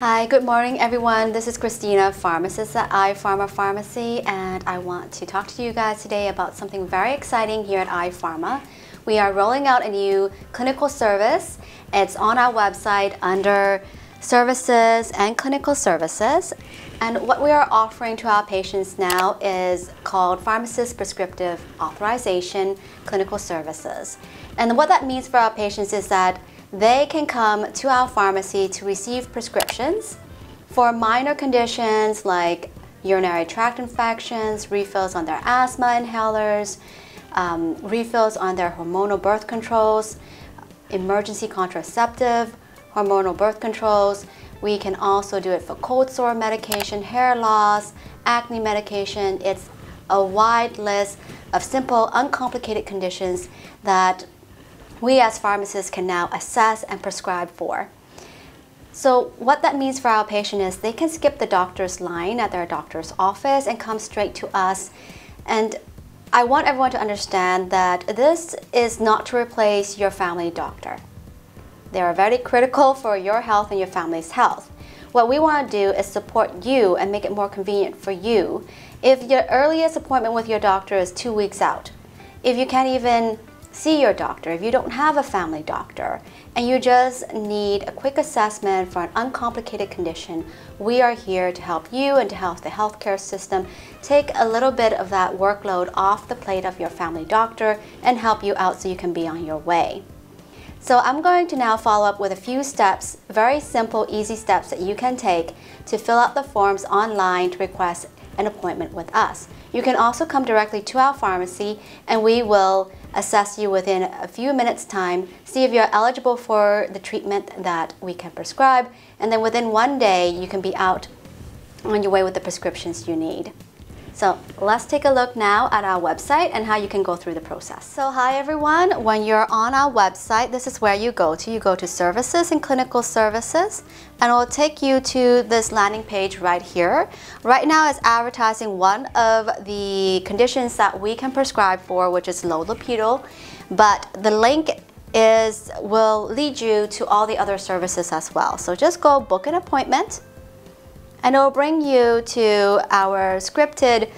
Hi, good morning everyone. This is Christina, pharmacist at iPharma Pharmacy, and I want to talk to you guys today about something very exciting here at iPharma. We are rolling out a new clinical service. It's on our website under Services and Clinical Services. And what we are offering to our patients now is called Pharmacist Prescriptive Authorization Clinical Services. And what that means for our patients is that they can come to our pharmacy to receive prescriptions for minor conditions like urinary tract infections, refills on their asthma inhalers, refills on their hormonal birth controls, emergency contraceptive, hormonal birth controls. We can also do it for cold sore medication, hair loss, acne medication. It's a wide list of simple, uncomplicated conditions that we as pharmacists can now assess and prescribe for. So what that means for our patient is they can skip the doctor's line at their doctor's office and come straight to us. And I want everyone to understand that this is not to replace your family doctor. They are very critical for your health and your family's health. What we want to do is support you and make it more convenient for you. If your earliest appointment with your doctor is 2 weeks out, if you can't even see your doctor, if you don't have a family doctor, and you just need a quick assessment for an uncomplicated condition, we are here to help you and to help the healthcare system take a little bit of that workload off the plate of your family doctor and help you out so you can be on your way. So I'm going to now follow up with a few steps, very simple, easy steps that you can take to fill out the forms online to request an appointment with us. You can also come directly to our pharmacy and we will assess you within a few minutes' time, see if you're eligible for the treatment that we can prescribe, and then within 1 day you can be out on your way with the prescriptions you need. So let's take a look now at our website and how you can go through the process. So hi everyone, when you're on our website, this is where you go to. You go to Services and Clinical Services, and it will take you to this landing page right here. Right now it's advertising one of the conditions that we can prescribe for, which is low-lipidal, but the link will lead you to all the other services as well. So just go book an appointment, and it will bring you to our scripted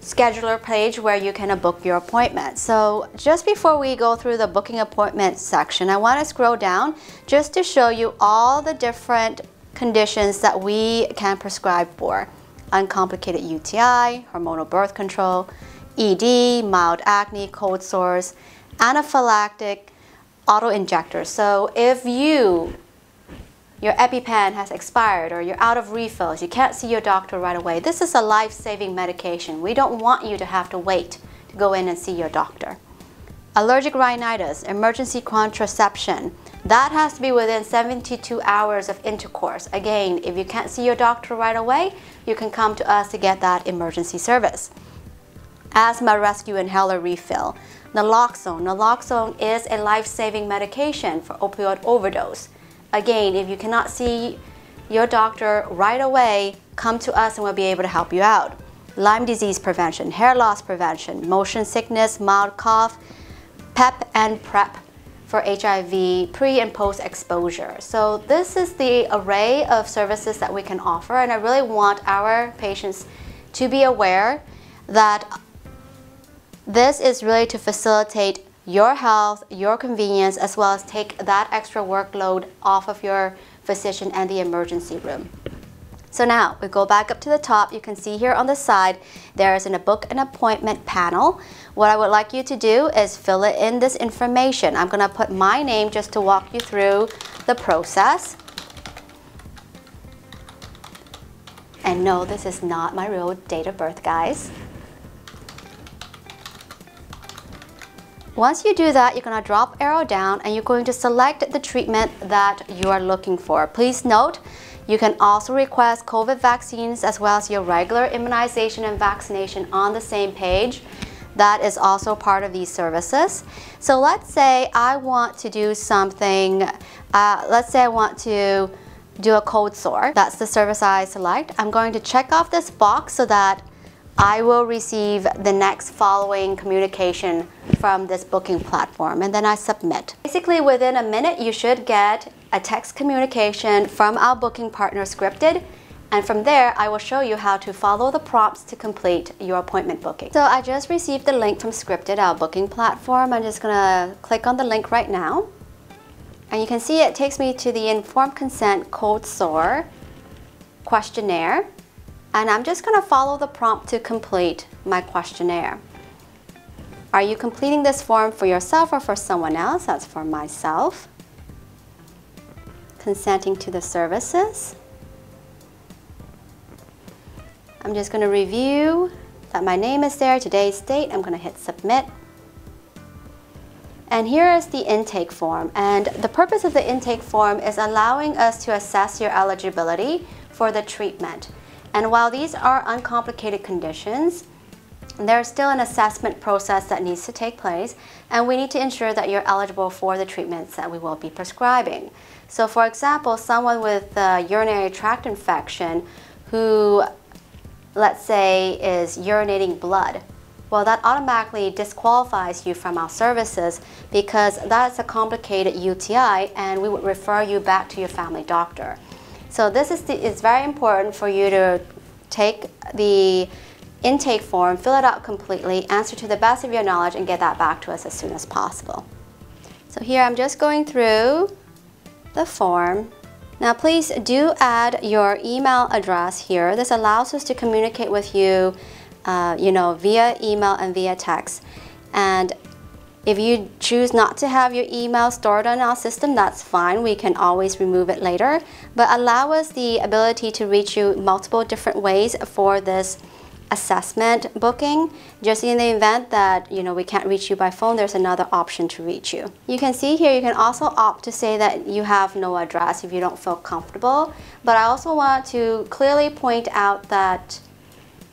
scheduler page where you can book your appointment. So just before we go through the booking appointment section, I want to scroll down just to show you all the different conditions that we can prescribe for. Uncomplicated UTI, hormonal birth control, ED, mild acne, cold sores, anaphylactic, auto-injectors. So if your EpiPen has expired or you're out of refills, you can't see your doctor right away, this is a life-saving medication. We don't want you to have to wait to go in and see your doctor. Allergic rhinitis, emergency contraception, that has to be within 72 hours of intercourse. Again, if you can't see your doctor right away, you can come to us to get that emergency service. Asthma rescue inhaler refill, naloxone. Naloxone is a life-saving medication for opioid overdose. Again, if you cannot see your doctor right away, come to us and we'll be able to help you out. Lyme disease prevention, hair loss prevention, motion sickness, mild cough, PEP and PrEP for HIV pre and post exposure. So this is the array of services that we can offer, and I really want our patients to be aware that this is really to facilitate your health, your convenience, as well as take that extra workload off of your physician and the emergency room. So now we go back up to the top. You can see here on the side there is a book an appointment panel. What I would like you to do is fill in this information. I'm going to put my name just to walk you through the process. And no, this is not my real date of birth, guys. Once you do that, you're going to drop arrow down and you're going to select the treatment that you are looking for. Please note, you can also request COVID vaccines as well as your regular immunization and vaccination on the same page. That is also part of these services. So let's say I want to do something, let's say I want to do a cold sore. That's the service I select. I'm going to check off this box so that I will receive the next following communication from this booking platform, and then I submit. Basically within a minute you should get a text communication from our booking partner, Scripted, and from there I will show you how to follow the prompts to complete your appointment booking. So I just received the link from Scripted, our booking platform. I'm just going to click on the link right now, and you can see it takes me to the informed consent cold sore questionnaire, and I'm just going to follow the prompt to complete my questionnaire. Are you completing this form for yourself or for someone else? That's for myself. Consenting to the services. I'm just going to review that my name is there, today's date. I'm going to hit submit. And here is the intake form. And the purpose of the intake form is allowing us to assess your eligibility for the treatment. And while these are uncomplicated conditions, there's still an assessment process that needs to take place, and we need to ensure that you're eligible for the treatments that we will be prescribing. So for example, someone with a urinary tract infection who, let's say, is urinating blood, well, that automatically disqualifies you from our services because that's a complicated UTI, and we would refer you back to your family doctor. So this is it's very important for you to take the intake form, fill it out completely, answer to the best of your knowledge, and get that back to us as soon as possible. So here I'm just going through the form. Now please do add your email address here. This allows us to communicate with you, via email and via text. And if you choose not to have your email stored on our system, that's fine. We can always remove it later. But allow us the ability to reach you multiple different ways for this assessment booking. Just in the event that we can't reach you by phone, there's another option to reach you. You can see here you can also opt to say that you have no address if you don't feel comfortable, but I also want to clearly point out that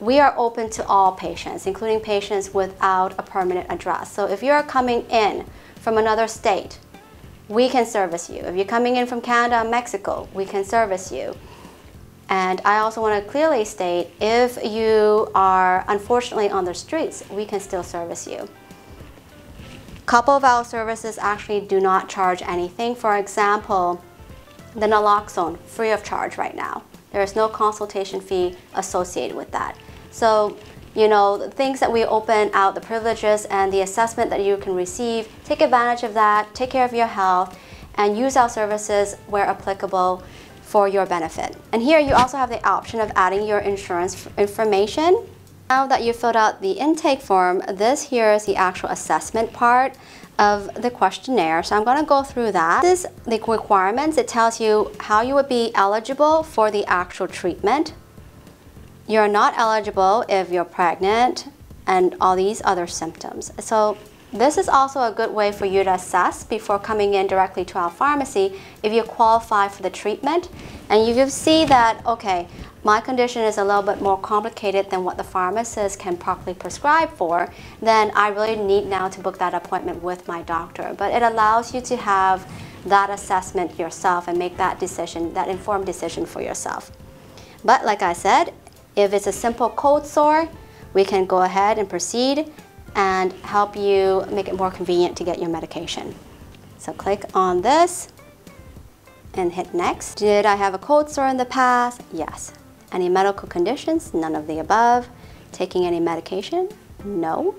we are open to all patients, including patients without a permanent address. So if you're coming in from another state, we can service you. If you're coming in from Canada or Mexico, we can service you. And I also want to clearly state, if you are unfortunately on the streets, we can still service you. A couple of our services actually do not charge anything. For example, the naloxone, free of charge right now. There is no consultation fee associated with that. So, the things that we open out, the privileges and the assessment that you can receive, take advantage of that, take care of your health, and use our services where applicable for your benefit. And here you also have the option of adding your insurance information. Now that you filled out the intake form, this here is the actual assessment part of the questionnaire. So I'm going to go through that. This is the requirements. It tells you how you would be eligible for the actual treatment. You're not eligible if you're pregnant and all these other symptoms. So this is also a good way for you to assess before coming in directly to our pharmacy if you qualify for the treatment. And you can see that, okay, my condition is a little bit more complicated than what the pharmacist can properly prescribe for, then I really need now to book that appointment with my doctor. But it allows you to have that assessment yourself and make that decision, that informed decision for yourself. But like I said, if it's a simple cold sore, we can go ahead and proceed and help you make it more convenient to get your medication. So click on this and hit next. Did I have a cold sore in the past? Yes. Any medical conditions? None of the above. Taking any medication? No.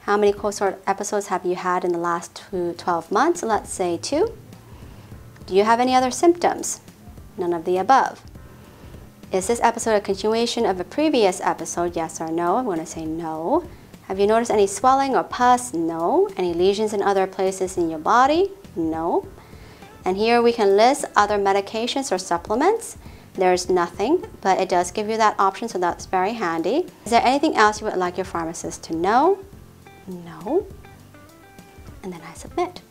How many cold sore episodes have you had in the last 12 months? Let's say 2. Do you have any other symptoms? None of the above. Is this episode a continuation of a previous episode? Yes or no? I'm going to say no. Have you noticed any swelling or pus? No. Any lesions in other places in your body? No. And here we can list other medications or supplements. There's nothing, but it does give you that option, so that's very handy. Is there anything else you would like your pharmacist to know? No. And then I submit.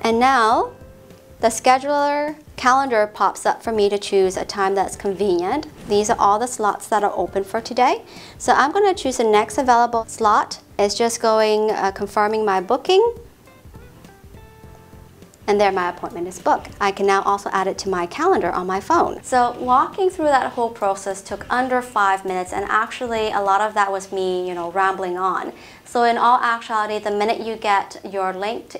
And now the scheduler calendar pops up for me to choose a time that's convenient. These are all the slots that are open for today. So I'm going to choose the next available slot. It's just confirming my booking. and there my appointment is booked. I can now also add it to my calendar on my phone. So walking through that whole process took under 5 minutes, and actually a lot of that was me, you know, rambling on. So in all actuality, the minute you get your link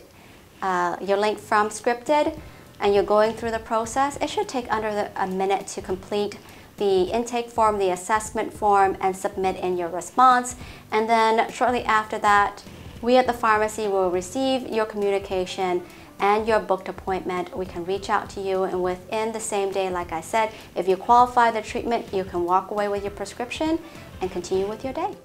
from Scripted and you're going through the process, it should take under a minute to complete the intake form, the assessment form, and submit in your response. And then shortly after that, we at the pharmacy will receive your communication and your booked appointment. We can reach out to you, and within the same day, like I said, if you qualify the treatment, you can walk away with your prescription and continue with your day.